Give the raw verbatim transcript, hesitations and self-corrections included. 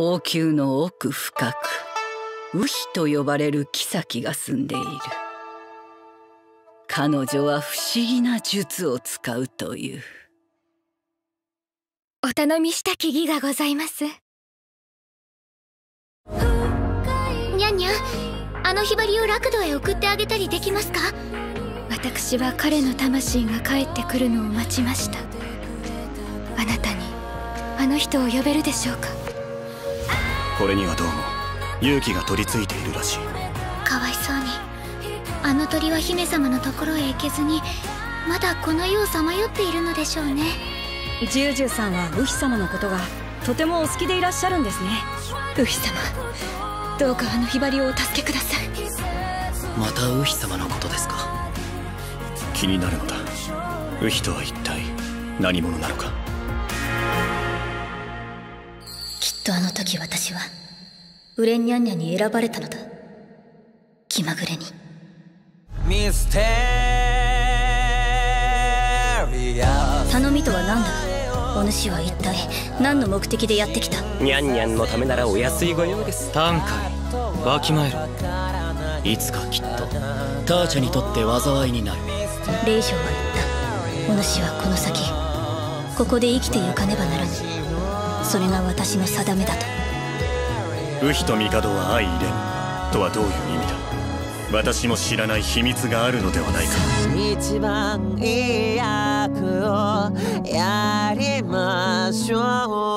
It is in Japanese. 後宮の奥深く、ウヒと呼ばれる妃が住んでいる。彼女は不思議な術を使うという。お頼みしたき儀がございます。にゃんにゃん、あのひばりを楽土へ送ってあげたりできますか？私は彼の魂が帰ってくるのを待ちました。あなたにあの人を呼べるでしょうか？これにはどうも勇気が取り付いているらしい。かわいそうに、あの鳥は姫様のところへ行けずにまだこの世をさまよっているのでしょうね。ジュージューさんはウヒ様のことがとてもお好きでいらっしゃるんですね。ウヒ様、どうかあのヒバリをお助けください。またウヒ様のことですか？気になるのだ。ウヒとは一体何者なのか。きっとあの時私はウレニャンニャに選ばれたのだ。気まぐれに。ミステリアス。頼みとは何だ？お主は一体何の目的でやってきた？ニャンニャンのためならお安いご用です。短歌わきまえろ。いつかきっとターチャにとって災いになる。レイショウは言った。お主はこの先ここで生きてゆかねばならぬ。それが私の定めだと。ウヒと帝は相入れぬとはどういう意味だ？私も知らない秘密があるのではないか。一番いい役をやりましょう。